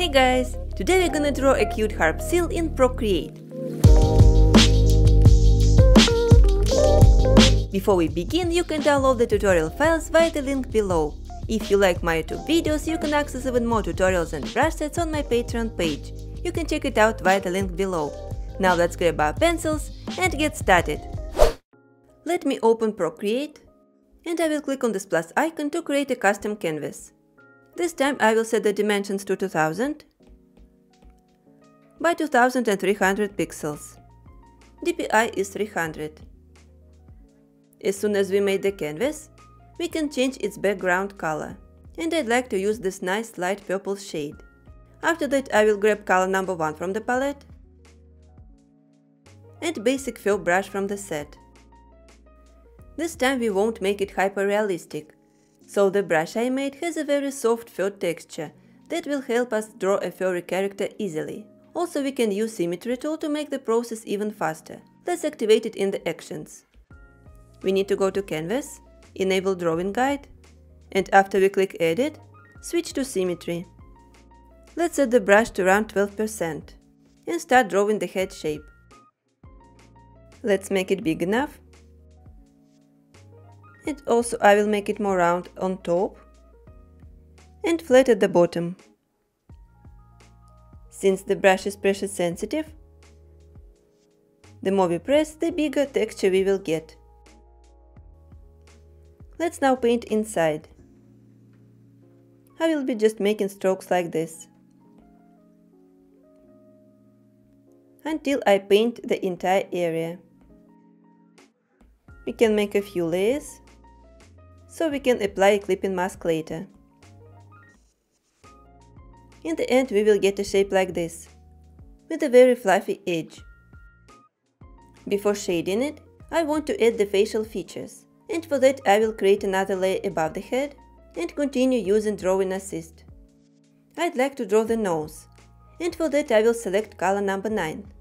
Hey guys! Today we're gonna draw a cute harp seal in Procreate. Before we begin, you can download the tutorial files via the link below. If you like my YouTube videos, you can access even more tutorials and brush sets on my Patreon page. You can check it out via the link below. Now let's grab our pencils and get started. Let me open Procreate and I will click on this plus icon to create a custom canvas. This time I will set the dimensions to 2000 by 2300 pixels. DPI is 300. As soon as we made the canvas, we can change its background color, and I'd like to use this nice light purple shade. After that I will grab color number 1 from the palette and basic fill brush from the set. This time we won't make it hyper-realistic. So the brush I made has a very soft fur texture that will help us draw a furry character easily. Also we can use symmetry tool to make the process even faster. Let's activate it in the actions. We need to go to canvas, enable drawing guide, and after we click edit, switch to symmetry. Let's set the brush to around 12% and start drawing the head shape. Let's make it big enough. And also I will make it more round on top and flat at the bottom. Since the brush is pressure sensitive, the more we press, the bigger texture we will get. Let's now paint inside. I will be just making strokes like this until I paint the entire area. We can make a few layers, so we can apply a clipping mask later. In the end we will get a shape like this, with a very fluffy edge. Before shading it, I want to add the facial features, and for that I will create another layer above the head and continue using drawing assist. I'd like to draw the nose, and for that I will select color number 9.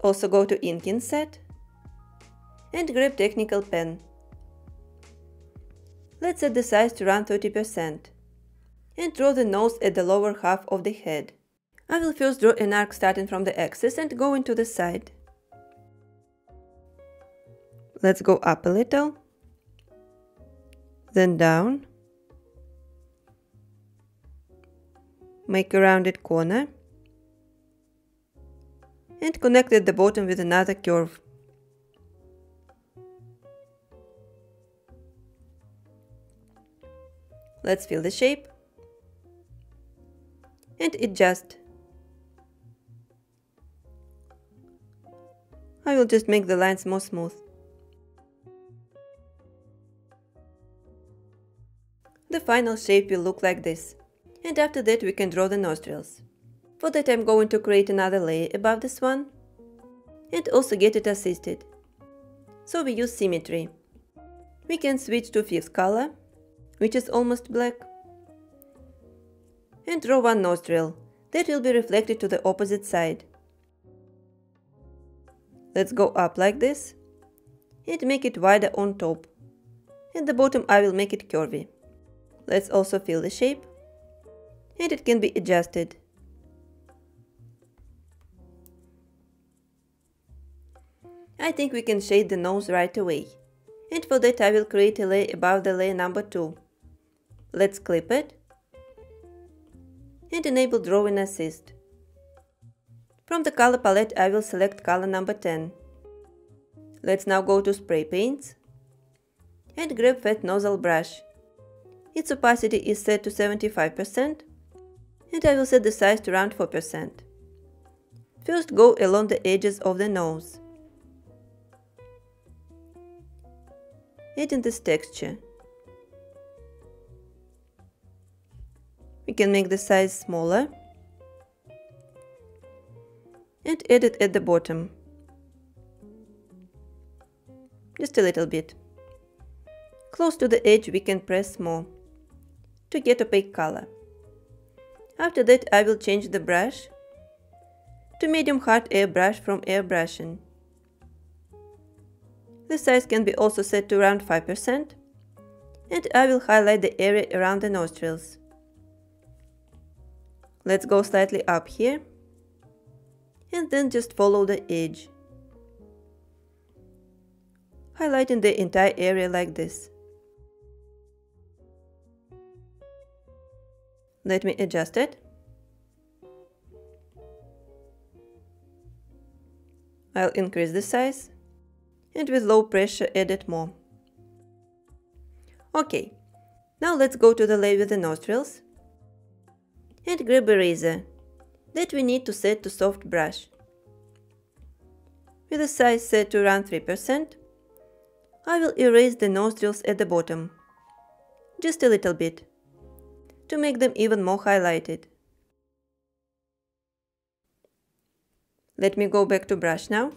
Also go to inking set and grab technical pen. Let's set the size to around 30% and draw the nose at the lower half of the head. I will first draw an arc starting from the axis and going to the side. Let's go up a little, then down, make a rounded corner and connect at the bottom with another curve. Let's fill the shape and adjust. I will just make the lines more smooth. The final shape will look like this, and after that we can draw the nostrils. For that I'm going to create another layer above this one and also get it assisted. So we use symmetry. We can switch to fifth color, which is almost black, and draw one nostril that will be reflected to the opposite side. Let's go up like this and make it wider on top. At the bottom I will make it curvy. Let's also fill the shape and it can be adjusted. I think we can shade the nose right away, and for that I will create a layer above the layer number 2. Let's clip it and enable drawing assist. From the color palette I will select color number 10. Let's now go to spray paints and grab fat nozzle brush. Its opacity is set to 75% and I will set the size to around 4%. First go along the edges of the nose, adding this texture. We can make the size smaller and add it at the bottom, just a little bit. Close to the edge we can press more to get opaque color. After that I will change the brush to medium hard airbrush from airbrushing. The size can be also set to around 5% and I will highlight the area around the nostrils. Let's go slightly up here and then just follow the edge, highlighting the entire area like this. Let me adjust it. I'll increase the size and with low pressure add it more. Okay, now let's go to the layer with the nostrils and grab eraser that we need to set to soft brush. With the size set to around 3%, I will erase the nostrils at the bottom, just a little bit, to make them even more highlighted. Let me go back to brush now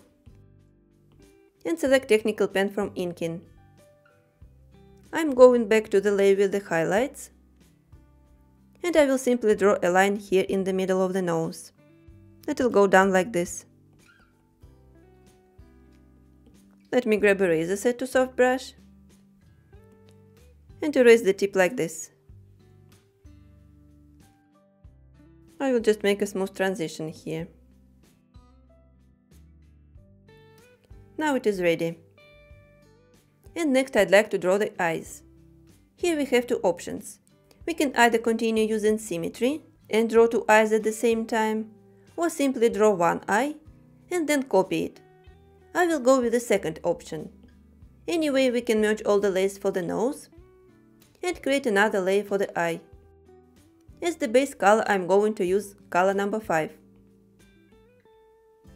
and select technical pen from inking. I'm going back to the layer with the highlights and I will simply draw a line here in the middle of the nose. It will go down like this. Let me grab eraser set to soft brush and erase the tip like this. I will just make a smooth transition here. Now it is ready. And next I'd like to draw the eyes. Here we have two options. We can either continue using symmetry and draw two eyes at the same time, or simply draw one eye and then copy it. I will go with the second option. Anyway, we can merge all the layers for the nose and create another layer for the eye. As the base color, I'm going to use color number 5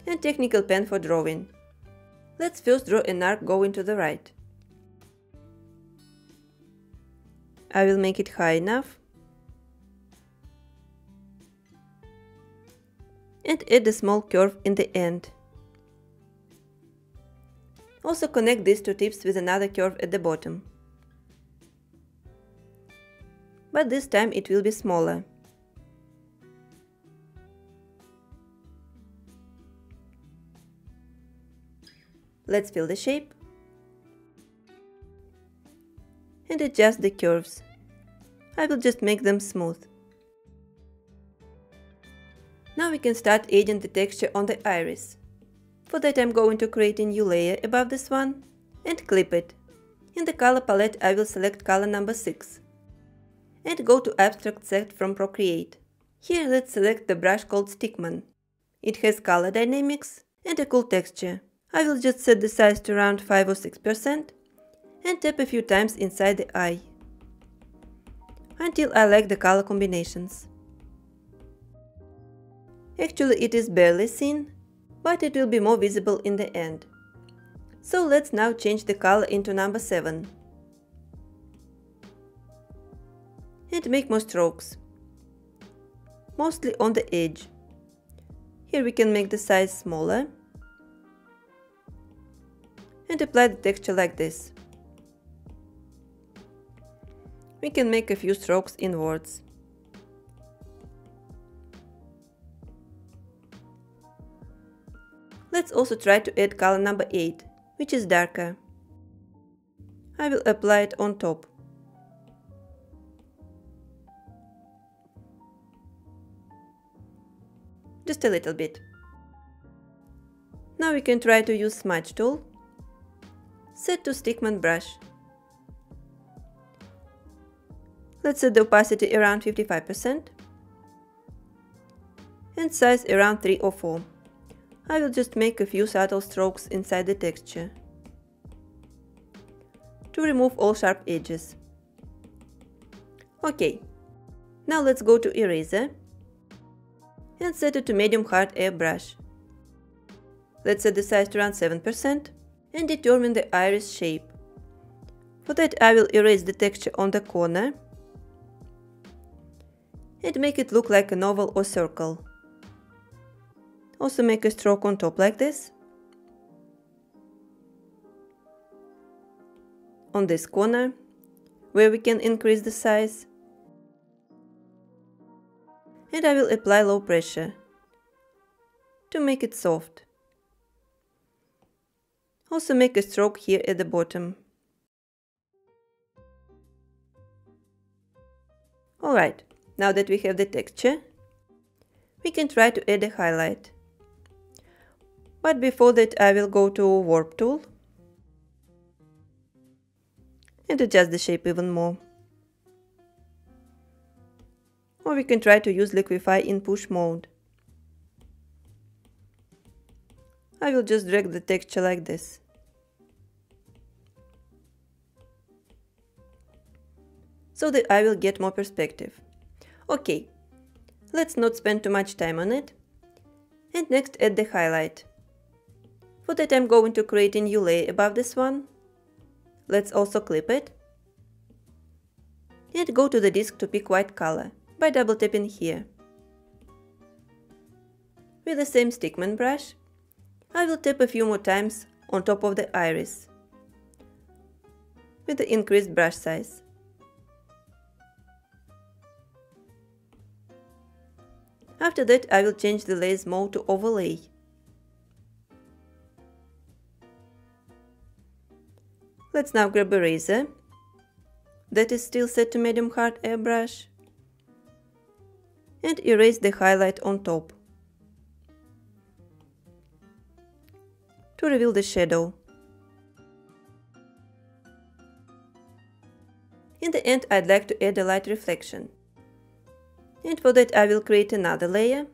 and technical pen for drawing. Let's first draw an arc going to the right. I will make it high enough and add a small curve in the end. Also connect these two tips with another curve at the bottom. But this time it will be smaller. Let's fill the shape and adjust the curves. I will just make them smooth. Now we can start adding the texture on the iris. For that I'm going to create a new layer above this one and clip it. In the color palette I will select color number 6 and go to abstract set from Procreate. Here let's select the brush called Stickman. It has color dynamics and a cool texture. I will just set the size to around 5 or 6% and tap a few times inside the eye until I like the color combinations. Actually it is barely seen, but it will be more visible in the end. So let's now change the color into number 7 and make more strokes, mostly on the edge. Here we can make the size smaller and apply the texture like this. We can make a few strokes inwards. Let's also try to add color number 8, which is darker. I will apply it on top. Just a little bit. Now we can try to use smudge tool. Set to Stickman brush. Let's set the opacity around 55% and size around 3 or 4. I will just make a few subtle strokes inside the texture to remove all sharp edges. Okay, now let's go to eraser and set it to medium hard airbrush. Let's set the size to around 7%. And determine the iris shape. For that I will erase the texture on the corner and make it look like an oval or circle. Also make a stroke on top like this, on this corner, where we can increase the size. And I will apply low pressure to make it soft. Also make a stroke here at the bottom. Alright, now that we have the texture, we can try to add a highlight. But before that I will go to Warp tool and adjust the shape even more. Or we can try to use Liquify in push mode. I will just drag the texture like this. So that I will get more perspective. Okay, let's not spend too much time on it. And next add the highlight. For that I'm going to create a new layer above this one. Let's also clip it. And go to the disk to pick white color by double tapping here. With the same Stickman brush, I will tap a few more times on top of the iris with the increased brush size. After that I will change the layers mode to overlay. Let's now grab a razor that is still set to medium hard airbrush and erase the highlight on top to reveal the shadow. In the end I'd like to add a light reflection. And for that I will create another layer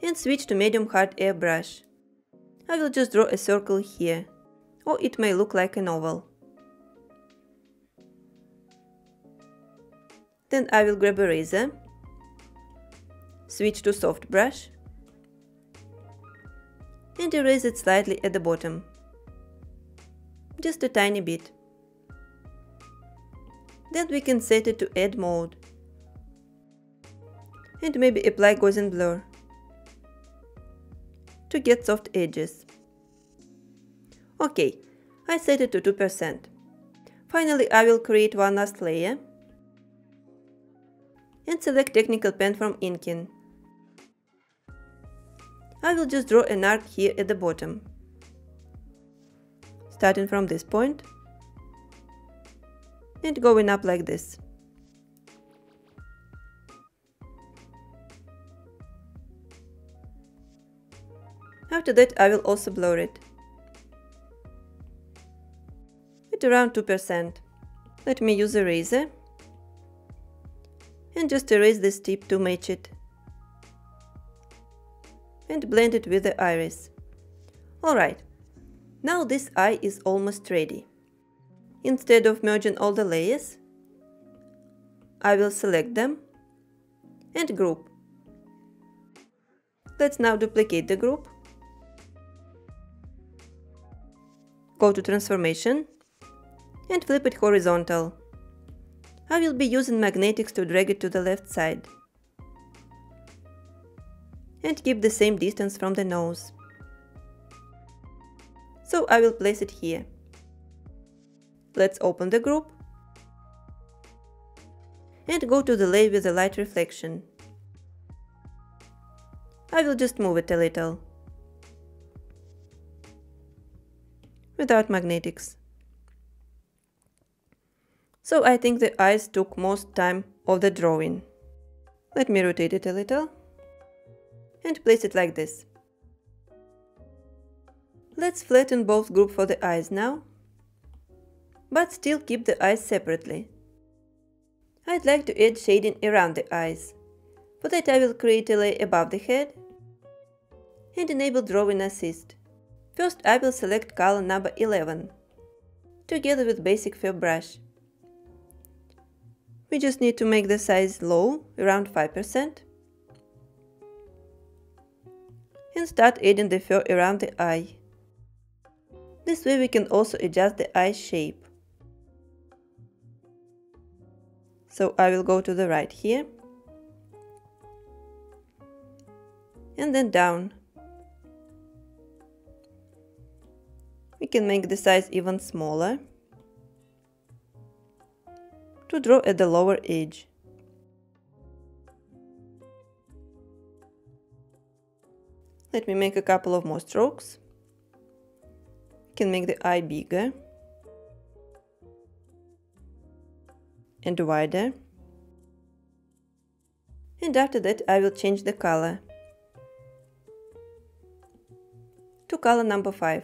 and switch to medium hard airbrush. I will just draw a circle here, or it may look like an oval. Then I will grab a razor, switch to soft brush and erase it slightly at the bottom, just a tiny bit. Then we can set it to add mode. And maybe apply Gaussian Blur to get soft edges. Okay, I set it to 2%. Finally, I will create one last layer and select Technical Pen from Inking. I will just draw an arc here at the bottom, starting from this point and going up like this. After that I will also blur it at around 2%. Let me use a razor and just erase this tip to match it and blend it with the iris. Alright, now this eye is almost ready. Instead of merging all the layers, I will select them and group. Let's now duplicate the group. Go to transformation and flip it horizontal. I will be using magnetics to drag it to the left side and keep the same distance from the nose. So I will place it here. Let's open the group and go to the layer with the light reflection. I will just move it a little without magnetics. So I think the eyes took most time of the drawing. Let me rotate it a little and place it like this. Let's flatten both groups for the eyes now, but still keep the eyes separately. I'd like to add shading around the eyes. For that I will create a layer above the head and enable drawing assist. First I will select color number 11, together with basic fill brush. We just need to make the size low, around 5%, and start adding the fill around the eye. This way we can also adjust the eye shape. So I will go to the right here, and then down. We can make the size even smaller to draw at the lower edge. Let me make a couple of more strokes. We can make the eye bigger and wider and after that I will change the color to color number 5.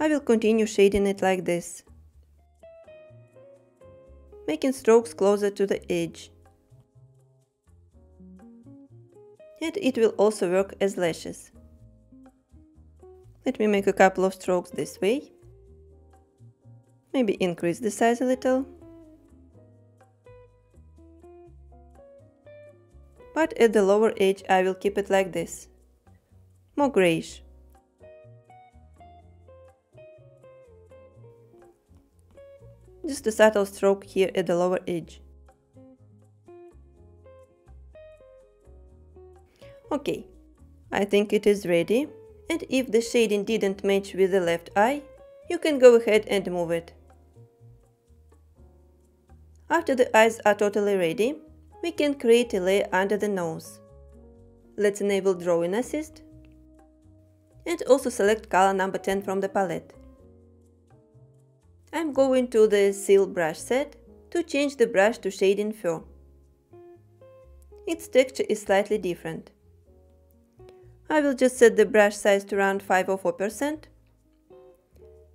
I will continue shading it like this, making strokes closer to the edge, and it will also work as lashes. Let me make a couple of strokes this way, maybe increase the size a little, but at the lower edge I will keep it like this, more grayish. Just a subtle stroke here at the lower edge. Okay, I think it is ready, and if the shading didn't match with the left eye, you can go ahead and move it. After the eyes are totally ready, we can create a layer under the nose. Let's enable Drawing Assist and also select color number 10 from the palette. I'm going to the Seal brush set to change the brush to Shading Fur. Its texture is slightly different. I will just set the brush size to around 5 or 4%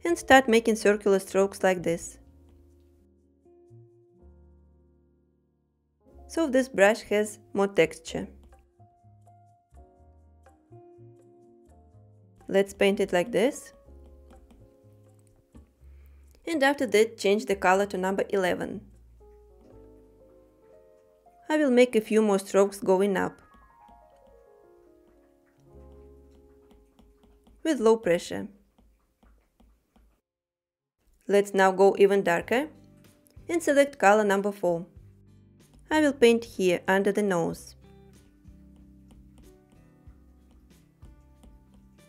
and start making circular strokes like this. So this brush has more texture. Let's paint it like this. And after that change the color to number 11. I will make a few more strokes going up with low pressure. Let's now go even darker and select color number 4. I will paint here under the nose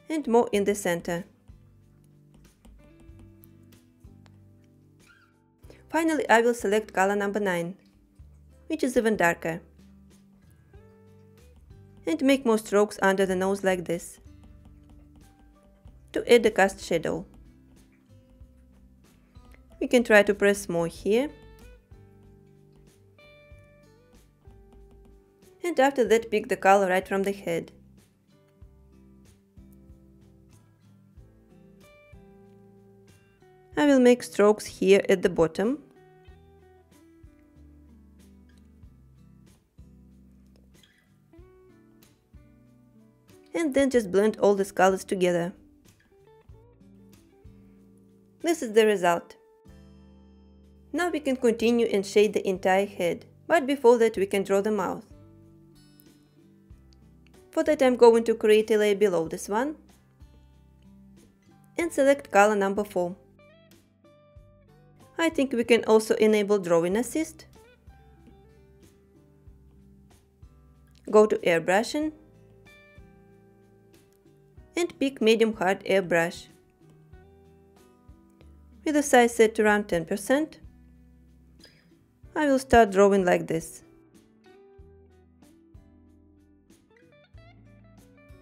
and more in the center. Finally, I will select color number 9, which is even darker, and make more strokes under the nose like this, to add the cast shadow. We can try to press more here, and after that pick the color right from the head. I will make strokes here at the bottom and then just blend all these colors together. This is the result. Now we can continue and shade the entire head, but before that we can draw the mouth. For that I'm going to create a layer below this one and select color number 4. I think we can also enable Drawing Assist, go to Airbrushing and pick Medium Hard Airbrush with the size set to around 10%. I will start drawing like this.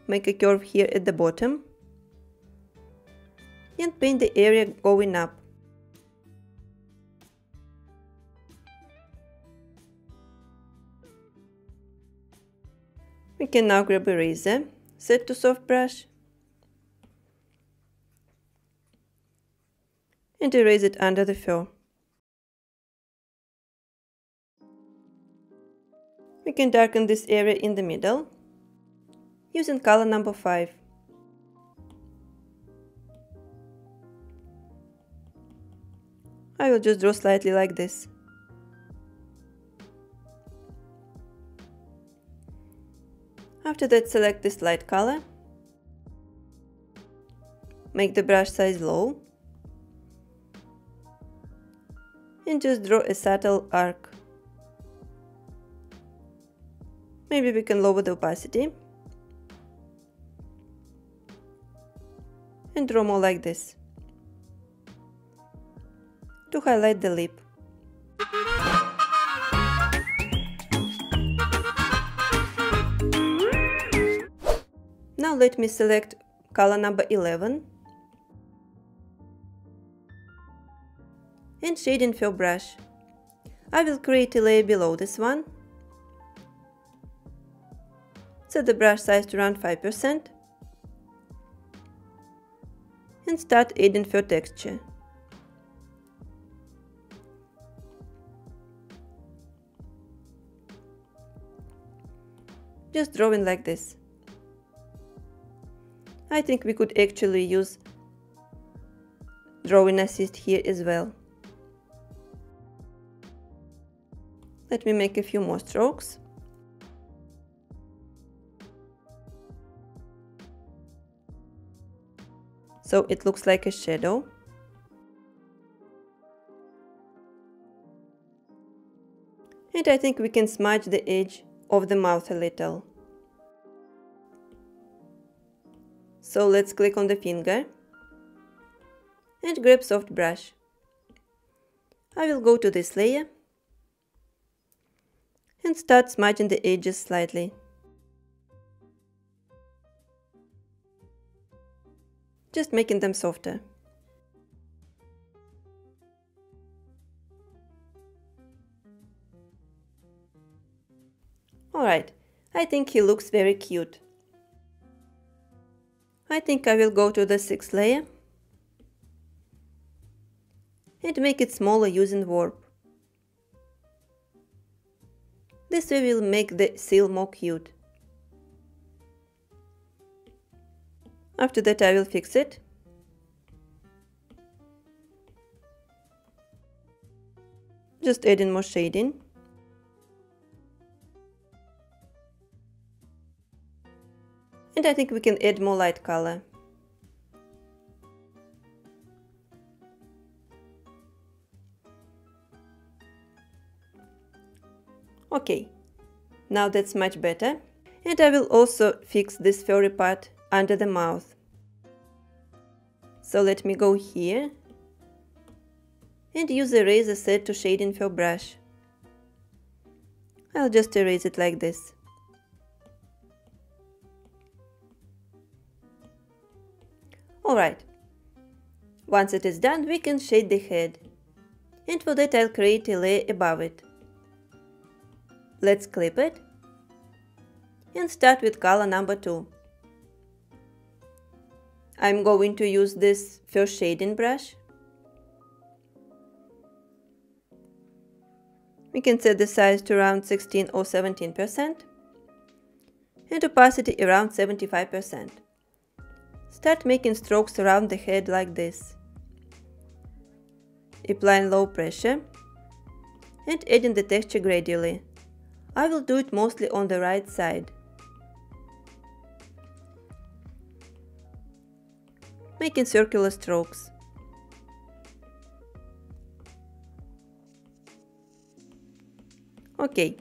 Make a curve here at the bottom and paint the area going up. We can now grab eraser, set to soft brush, and erase it under the fur. We can darken this area in the middle using color number 5. I will just draw slightly like this. After that select this light color, make the brush size low and just draw a subtle arc. Maybe we can lower the opacity and draw more like this to highlight the lip. Now let me select color number 11 and shade in fur brush I will create a layer below this one. Set the brush size to around 5% and start adding fur texture. Just drawing like this. I think we could actually use drawing assist here as well. Let me make a few more strokes. So it looks like a shadow. And I think we can smudge the edge of the mouth a little. So let's click on the finger and grab soft brush. I will go to this layer and start smudging the edges slightly. Just making them softer. Alright, I think he looks very cute. I think I will go to the 6th layer and make it smaller using warp. This way will make the seal more cute. After that I will fix it. Just adding more shading. And I think we can add more light color. Okay, now that's much better. And I will also fix this furry part under the mouth. So let me go here and use the eraser set to shading fur brush. I'll just erase it like this. Alright, once it is done we can shade the head, and for that I'll create a layer above it. Let's clip it and start with color number 2. I'm going to use this fur shading brush. We can set the size to around 16 or 17% and opacity around 75%. Start making strokes around the head like this. Applying low pressure and adding the texture gradually. I will do it mostly on the right side. Making circular strokes. Okay.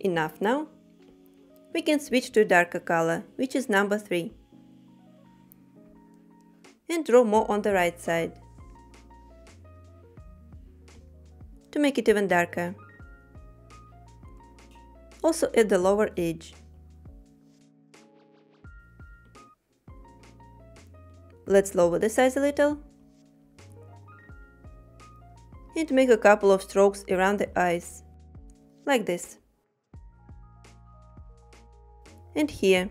Enough now. We can switch to a darker color, which is number 3. And draw more on the right side. To make it even darker. Also add the lower edge. Let's lower the size a little and make a couple of strokes around the eyes, like this, and here.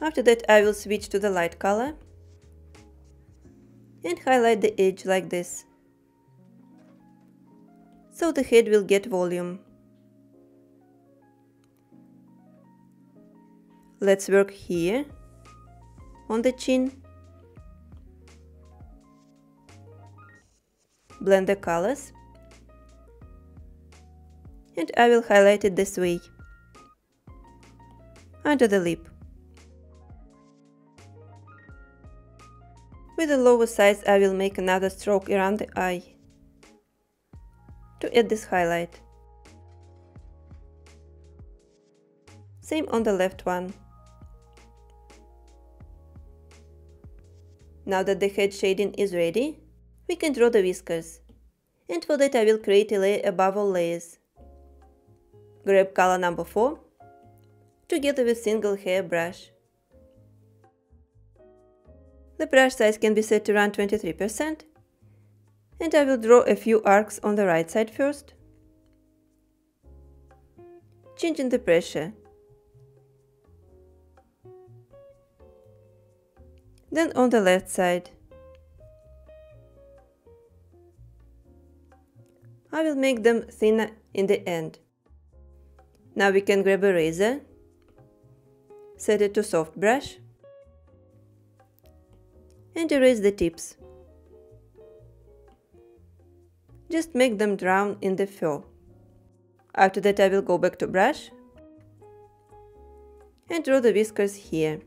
After that I will switch to the light color and highlight the edge like this, so the head will get volume. Let's work here, on the chin, blend the colors, and I will highlight it this way, under the lip. With the lower size I will make another stroke around the eye, to add this highlight. Same on the left one. Now that the head shading is ready, we can draw the whiskers, and for that I will create a layer above all layers. Grab color number 4, together with single hair brush. The brush size can be set to around 23%, and I will draw a few arcs on the right side first, changing the pressure. Then on the left side. I will make them thinner in the end. Now we can grab a razor, set it to soft brush, and erase the tips. Just make them drown in the fur. After that I will go back to brush and draw the whiskers here.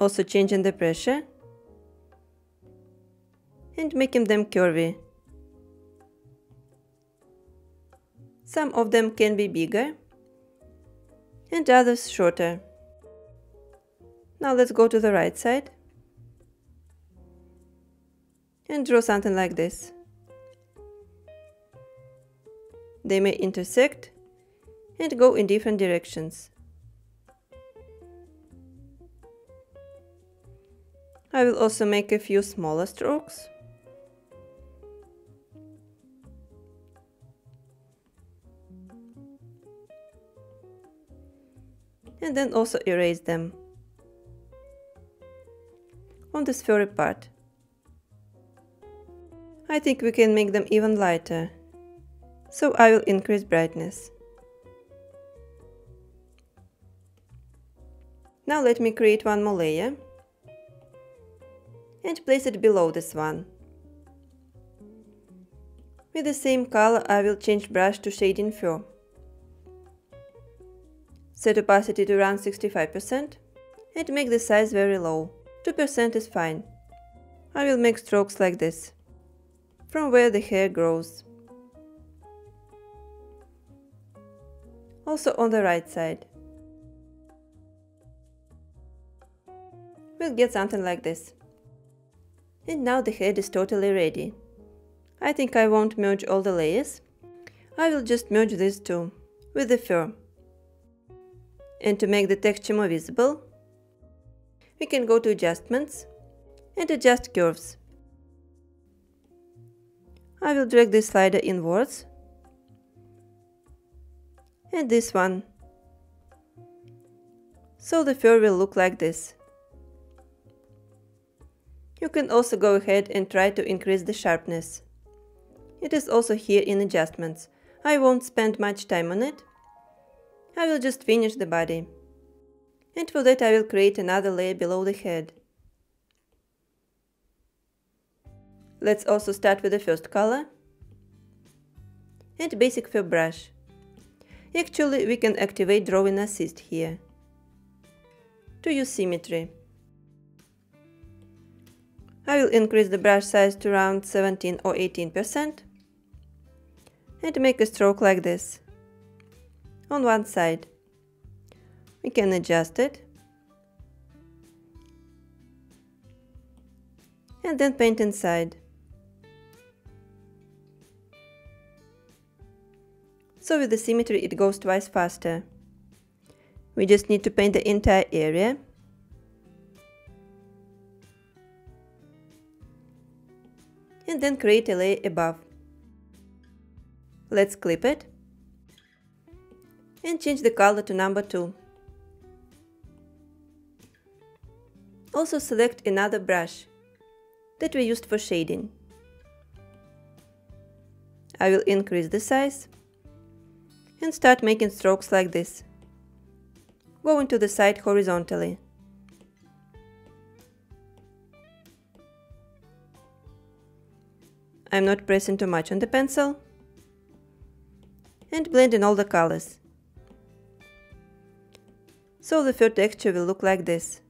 Also changing the pressure and making them curvy. Some of them can be bigger and others shorter. Now let's go to the right side and draw something like this. They may intersect and go in different directions. I will also make a few smaller strokes. And then also erase them on this furry part. I think we can make them even lighter, so I will increase brightness. Now let me create one more layer and place it below this one. With the same color I will change brush to shading fur. Set opacity to around 65% and make the size very low, 2% is fine. I will make strokes like this, from where the hair grows. Also on the right side. We'll get something like this. And now the head is totally ready. I think I won't merge all the layers. I will just merge these two with the fur. And to make the texture more visible, we can go to Adjustments and adjust curves. I will drag this slider inwards and this one, so the fur will look like this. You can also go ahead and try to increase the sharpness. It is also here in Adjustments. I won't spend much time on it. I will just finish the body. And for that I will create another layer below the head. Let's also start with the first color and basic fur brush. Actually, we can activate Drawing Assist here to use symmetry. I will increase the brush size to around 17 or 18% and make a stroke like this on one side. We can adjust it and then paint inside. So with the symmetry it goes twice faster. We just need to paint the entire area. And then create a layer above. Let's clip it and change the color to number 2. Also select another brush that we used for shading. I will increase the size and start making strokes like this, going to the side horizontally. I'm not pressing too much on the pencil and blending all the colors. So the fur texture will look like this.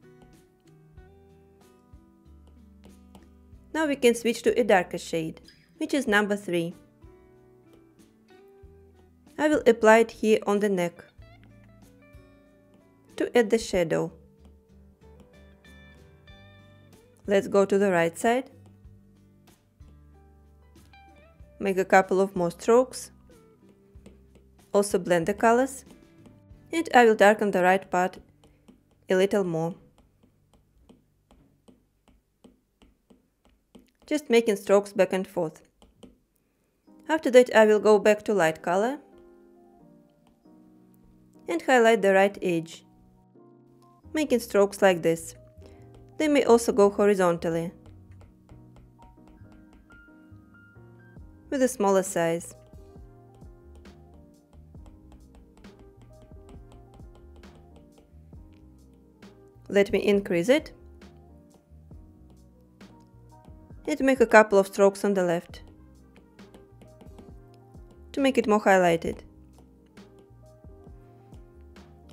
Now we can switch to a darker shade, which is number 3. I will apply it here on the neck to add the shadow. Let's go to the right side. Make a couple of more strokes Also blend the colors, and I will darken the right part a little more. Just making strokes back and forth. After that I will go back to light color and highlight the right edge, making strokes like this. They may also go horizontally with a smaller size. Let me increase it and make a couple of strokes on the left to make it more highlighted.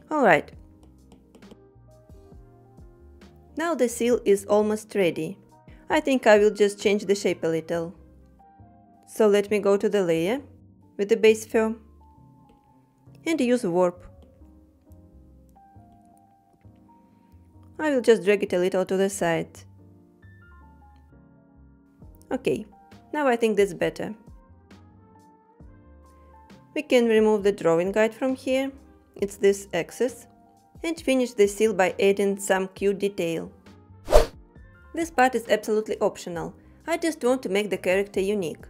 Alright, now the seal is almost ready. I think I will just change the shape a little. So let me go to the layer with the base film and use warp. I will just drag it a little to the side. Okay, now I think that's better. We can remove the drawing guide from here, it's this axis, and finish the seal by adding some cute detail. This part is absolutely optional, I just want to make the character unique.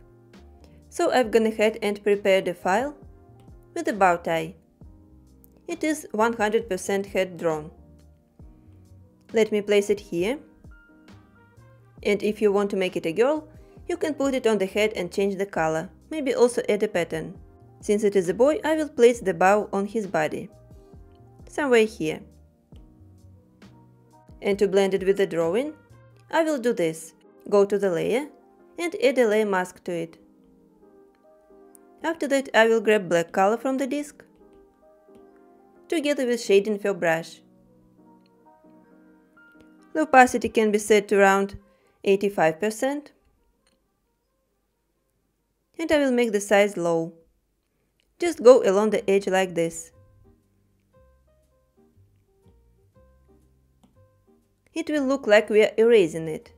So I've gone ahead and prepared a file with a bow tie. It is 100% hand drawn. Let me place it here. And if you want to make it a girl, you can put it on the head and change the color, maybe also add a pattern. Since it is a boy, I will place the bow on his body, somewhere here. And to blend it with the drawing, I will do this. Go to the layer and add a layer mask to it. After that, I will grab black color from the disk, together with shading fill brush. The opacity can be set to around 85%, and I will make the size low. Just go along the edge like this. It will look like we are erasing it,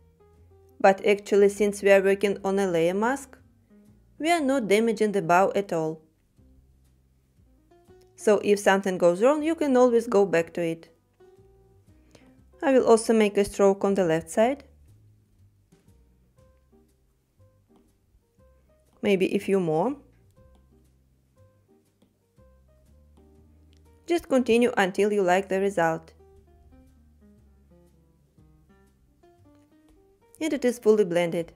but actually, since we are working on a layer mask, we are not damaging the bow at all. So if something goes wrong, you can always go back to it. I will also make a stroke on the left side, maybe a few more. Just continue until you like the result. And it is fully blended.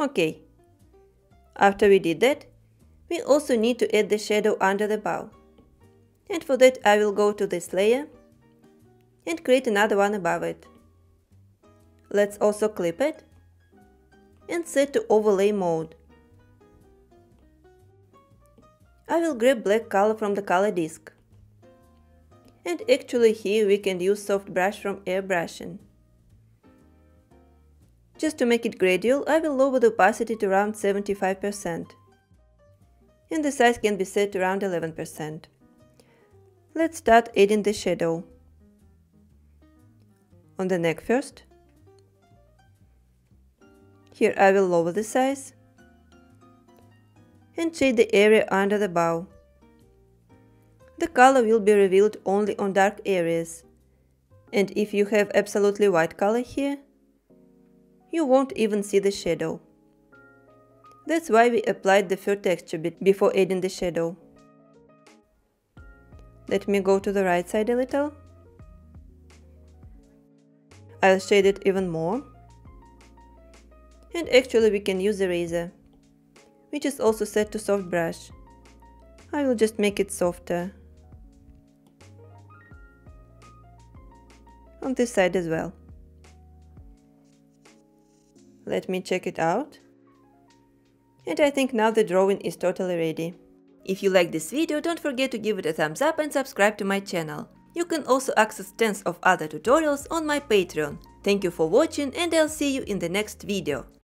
Okay, after we did that, we also need to add the shadow under the bow. And for that I will go to this layer and create another one above it. Let's also clip it and set to overlay mode. I will grab black color from the color disk. And actually here we can use soft brush from airbrushing. Just to make it gradual, I will lower the opacity to around 75%. And the size can be set to around 11%. Let's start adding the shadow. On the neck first. Here I will lower the size and shade the area under the bow. The color will be revealed only on dark areas, and if you have absolutely white color here, you won't even see the shadow. That's why we applied the fur texture before adding the shadow. Let me go to the right side a little. I'll shade it even more. And actually we can use the eraser, which is also set to soft brush. I will just make it softer. On this side as well. Let me check it out. And I think now the drawing is totally ready. If you like this video, don't forget to give it a thumbs up and subscribe to my channel. You can also access tons of other tutorials on my Patreon. Thank you for watching, and I'll see you in the next video.